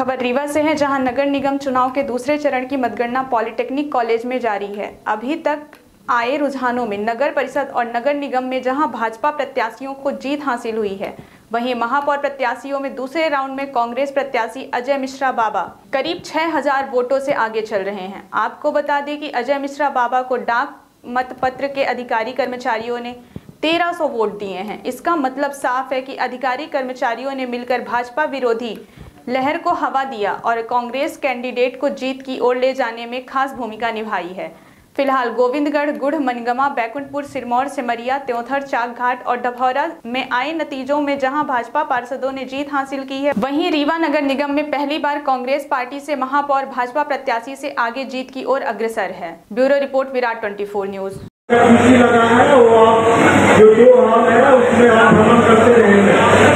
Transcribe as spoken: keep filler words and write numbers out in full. खबर रीवा से है, जहां नगर निगम चुनाव के दूसरे चरण की मतगणना पॉलिटेक्निक कॉलेज में जारी है। अभी तक आए रुझानों में नगर परिषद और नगर निगम में जहां भाजपा प्रत्याशियों को जीत हासिल हुई है, वहीं महापौर प्रत्याशियों में दूसरे राउंड में कांग्रेस प्रत्याशी अजय मिश्रा बाबा करीब छह हज़ार वोटों से आगे चल रहे हैं। आपको बता दें कि अजय मिश्रा बाबा को डाक मतपत्र के अधिकारी कर्मचारियों ने तेरह सौ वोट दिए हैं। इसका मतलब साफ है कि अधिकारी कर्मचारियों ने मिलकर भाजपा विरोधी लहर को हवा दिया और कांग्रेस कैंडिडेट को जीत की ओर ले जाने में खास भूमिका निभाई है। फिलहाल गोविंदगढ़, गुढ़ मनगमा, बैकुंठपुर, सिरमौर, सिमरिया, त्योंथर, चाकघाट और डभौरा में आए नतीजों में जहां भाजपा पार्षदों ने जीत हासिल की है, वहीं रीवा नगर निगम में पहली बार कांग्रेस पार्टी से महापौर भाजपा प्रत्याशी से आगे जीत की ओर अग्रसर है। ब्यूरो रिपोर्ट, विराट चौबीस न्यूज। जो दो हाल है उसमें आप भ्रमण करते रहेंगे।